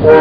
Oh!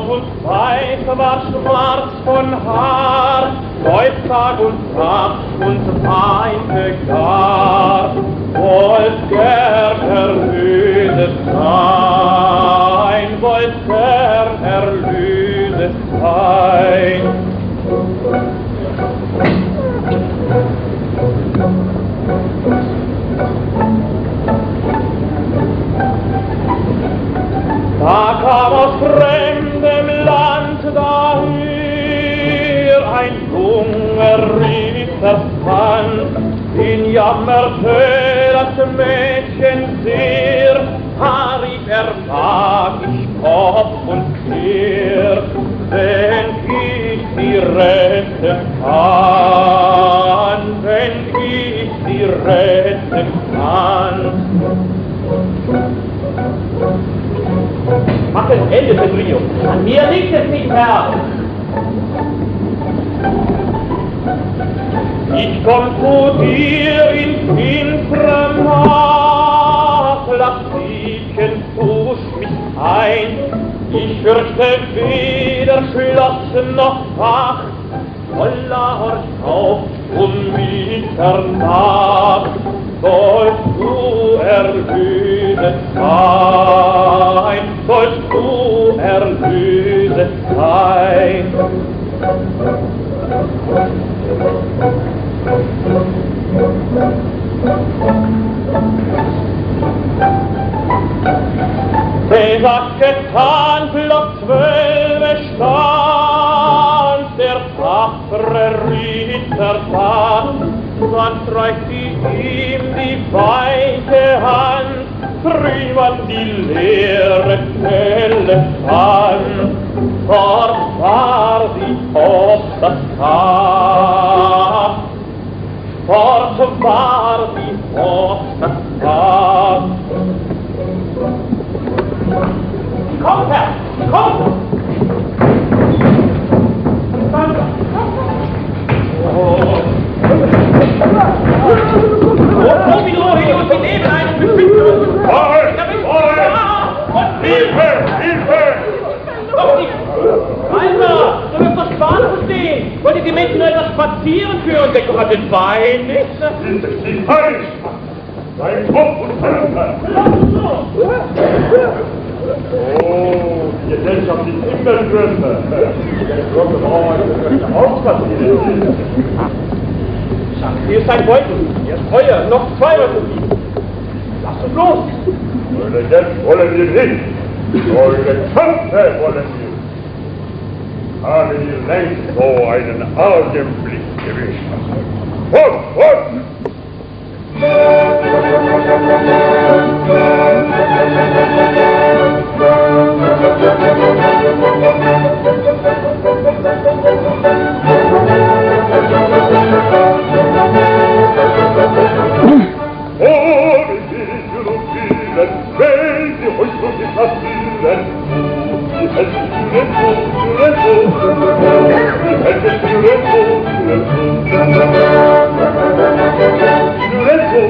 Braut und Weib war schwarz von Haar, läuft Tag und Nacht und weinte gar, wollt gern erlöset sein, wollt gern erlöset sein. Da kam aus fremdem Land daher ein junger Rittermann, ihn jammerte das Mädchen sehr, rief er, mag ich Kopf und Kehr, wenn ich sie retten kann, wenn ich sie retten kann. Mach das Ende mit Rio. An mir liegt es nicht mehr. Ich komm zu dir in finsterem Nacht, lass Liebchen tusch mich ein. Ich fürchte weder Schloss noch Wacht, voller Horst auf um Mitternacht, sollst du erlöset sein, sollst du erlöset sein. Gesagt, getan, bloß 12 stand der tapfere Rittermann. Dann reicht ihm die weiche Hand, drüben die leere Zelle an. Dort war sie auf das Tag, dort war sie auf das Tag. Kommt her, kommt! Die Menschen etwas spazieren führen, der Gott hat den Wein nicht. Sind Sie falsch? Sein Kopf und Körper. Oh, die Gesellschaft ist immer größer. Der Gott braucht auch spazieren. Hier ist ein Beutel. Hier ist Feuer. Noch 2 Beutel. Lass uns los. Eure Geld wollen wir nicht. Eure Köpfe wollen wir. Habe ich längst so einen Augenblick gewischt. Fort, fort! Oh, wie die Juropilen, wenn sie euch so die Kassilen, die Helden,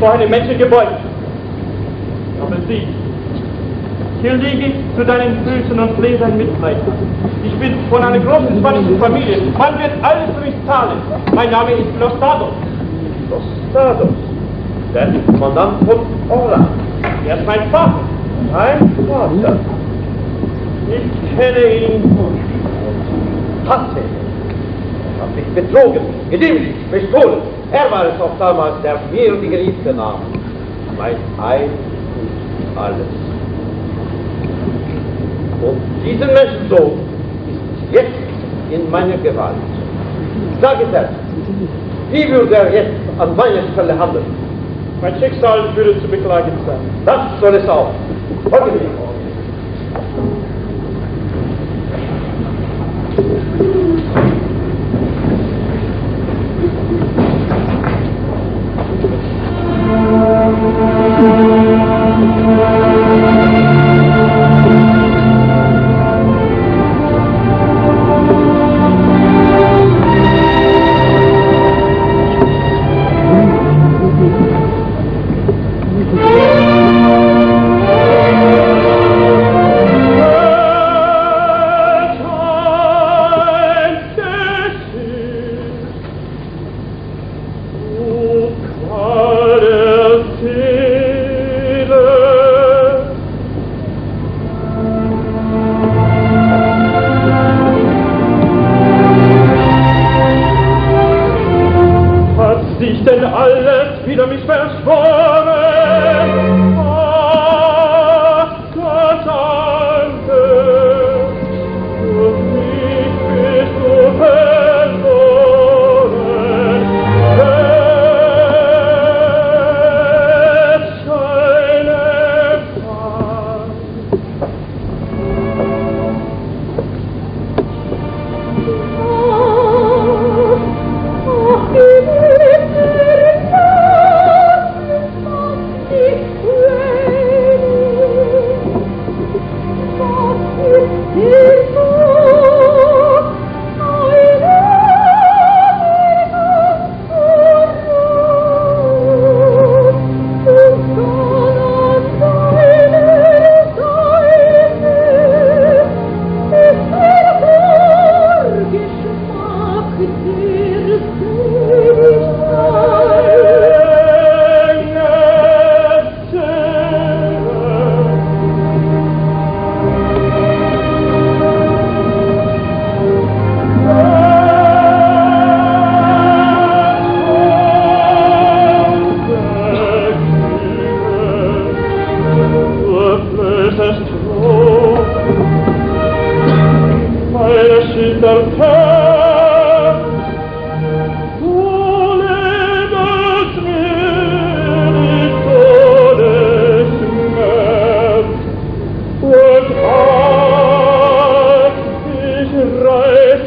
vor einem Menschen gebeugt. Aber sieh, hier liege ich zu deinen Füßen und flehe dein Mitleid. Ich bin von einer großen spanischen Familie. Man wird alles für mich zahlen. Mein Name ist Los Dados. Los Dados? Der Kommandant von Orla. Er ist mein Vater. Mein Vater? Ich kenne ihn gut. Hasse ihn. Er hat mich betrogen, gedemütigt, bestohlen. Er war es auch damals, der mir die Geliebte nahm. Mein Ein und alles. Und diesen Menschensohn ist jetzt in meiner Gewalt. Sage es selbst, wie würde er jetzt an meiner Stelle handeln? Mein Schicksal würde zu beklagen sein. Das soll es auch. Folge mir.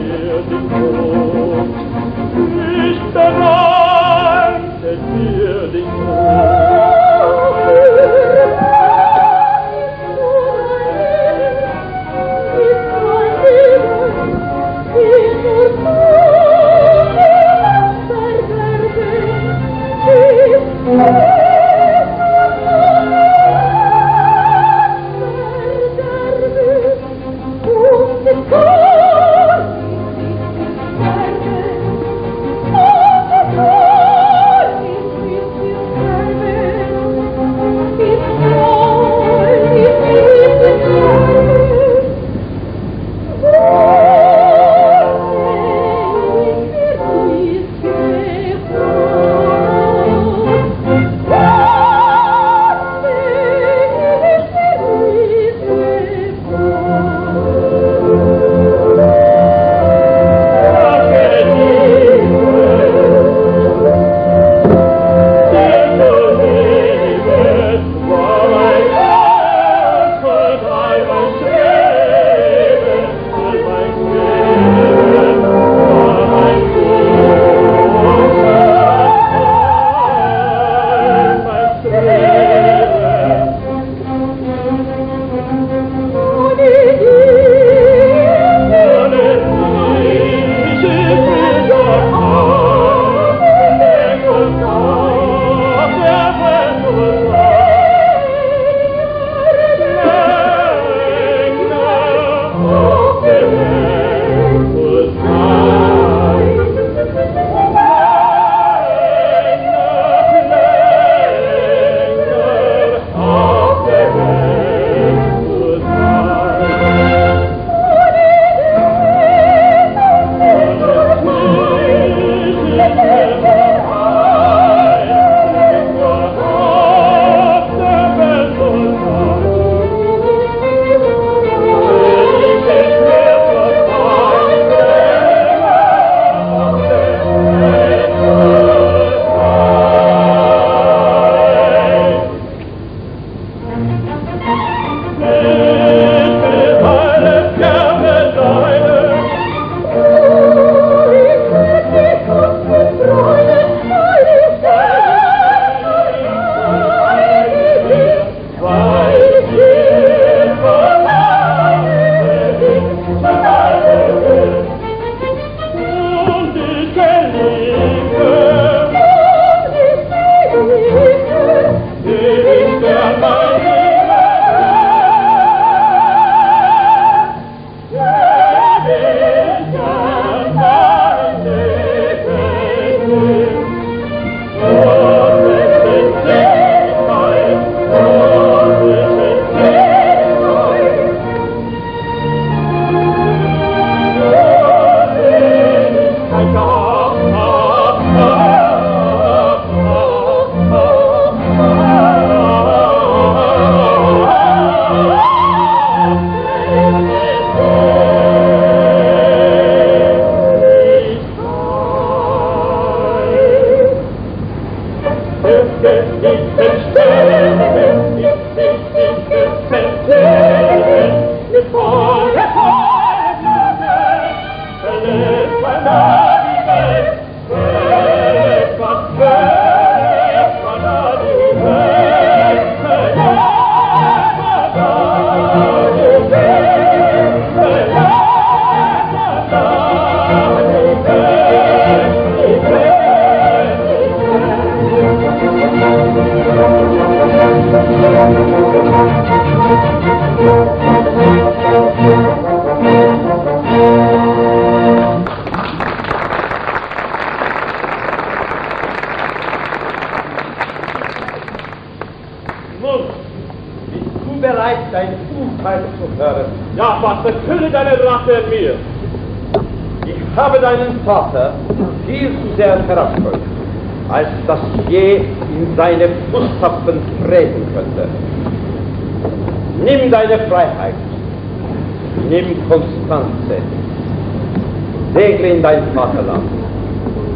Ich bereite dir den Tod.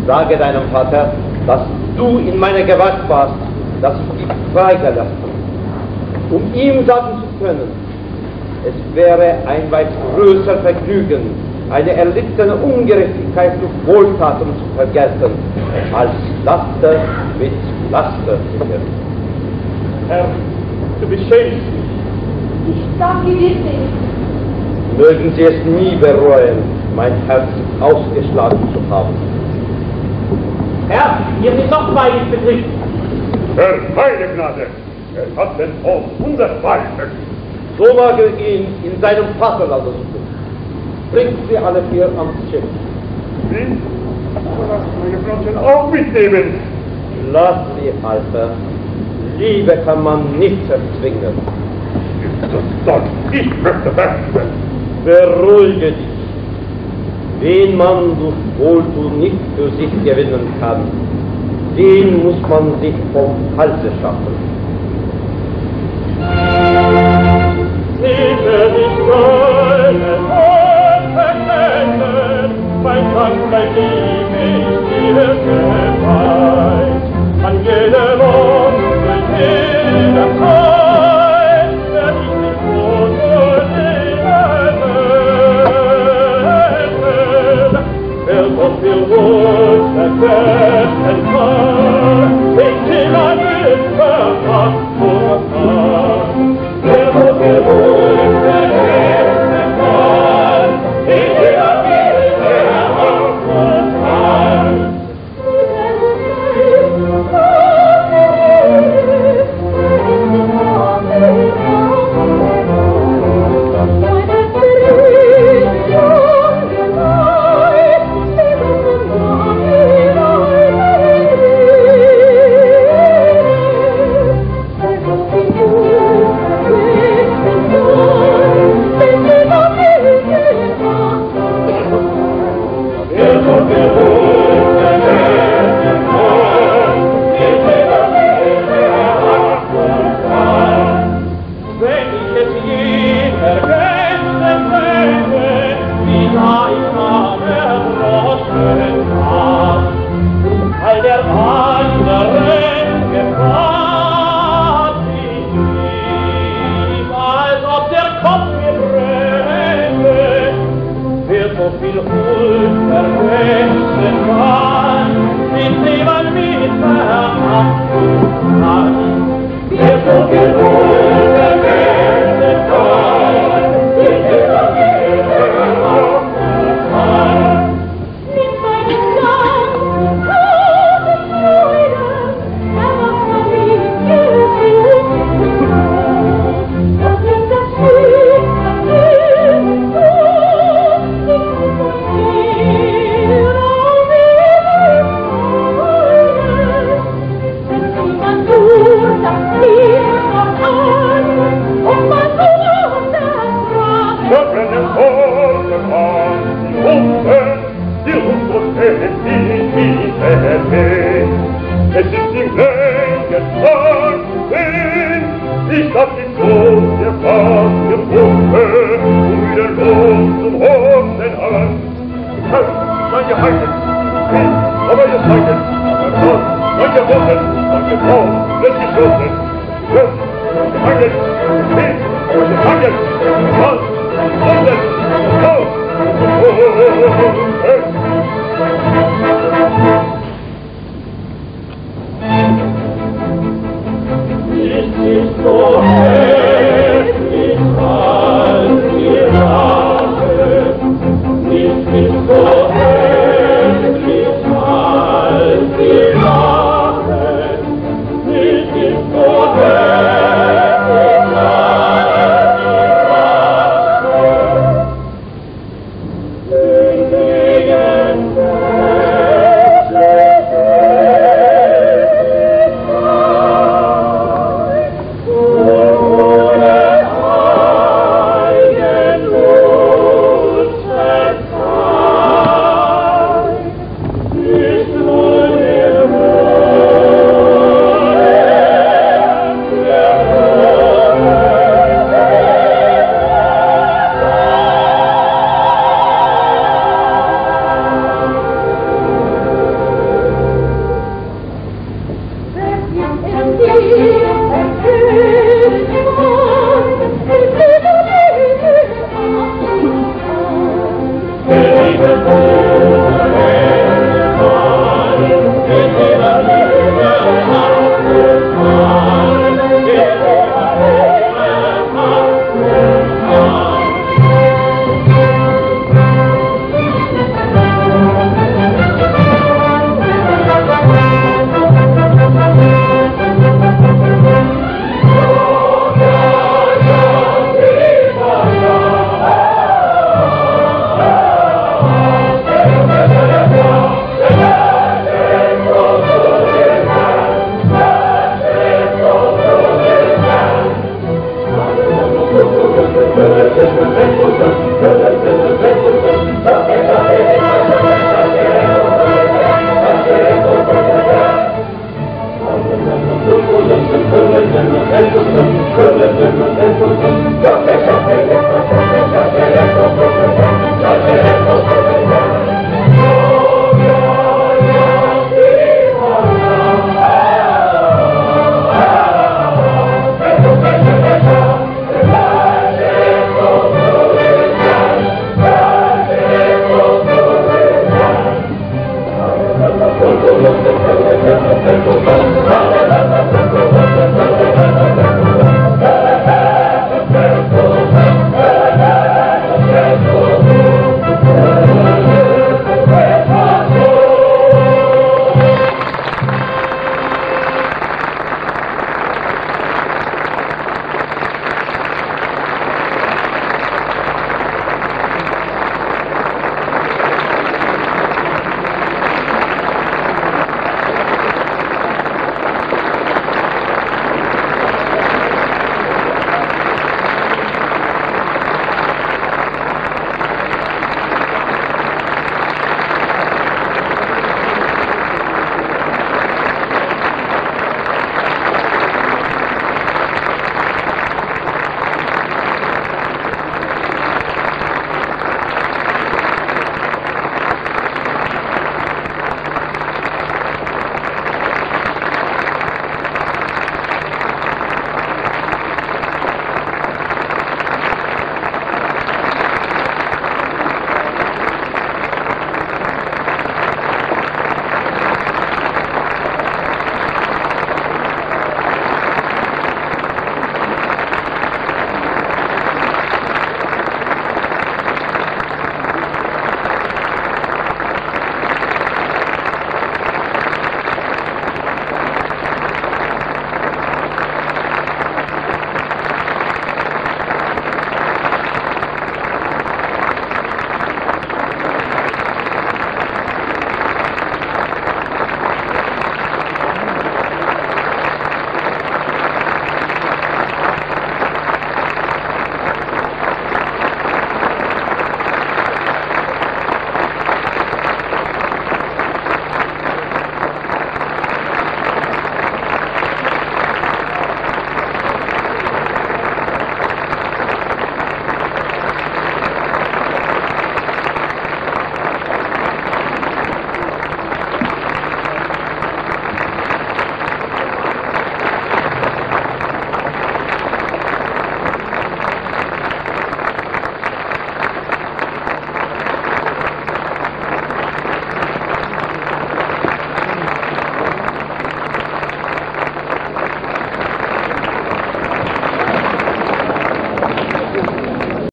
Sage deinem Vater, dass du in meiner Gewalt warst, dass ich dich freigelassen habe. Um ihm sagen zu können, es wäre ein weit größer Vergnügen, eine erlittene Ungerechtigkeit zu Wohltaten zu vergelten, als Laster mit Laster zu werden. Herr, du beschämst mich. Ich danke dir nicht. Mögen Sie es nie bereuen, mein Herz ausgeschlagen zu haben. Herr, ihr seid doch bei ihm betrifft. Herr, meine Gnade, er hat den Hof hundertmal möglich. So mag er ihn in seinem Vaterland suchen. Bringt sie alle vier ans Schiff. Wie? Lass meine Brötchen auch mitnehmen. Lass sie, Alter. Liebe kann man nicht erzwingen. Ich möchte wechseln. Beruhige dich. Wen man durch Wohltun nicht für sich gewinnen kann, den muss man sich vom Halse schaffen. Sehne dich meine Worte, mein Dank, mein Liebe, ich dir geweiht. An jedem Ort, durch jeder Zeit, werd ich dich groß und lieben. Wer Gott will wohl, der Gärten kann, ich in ein Lüster macht und kann. Wer Gott will wohl,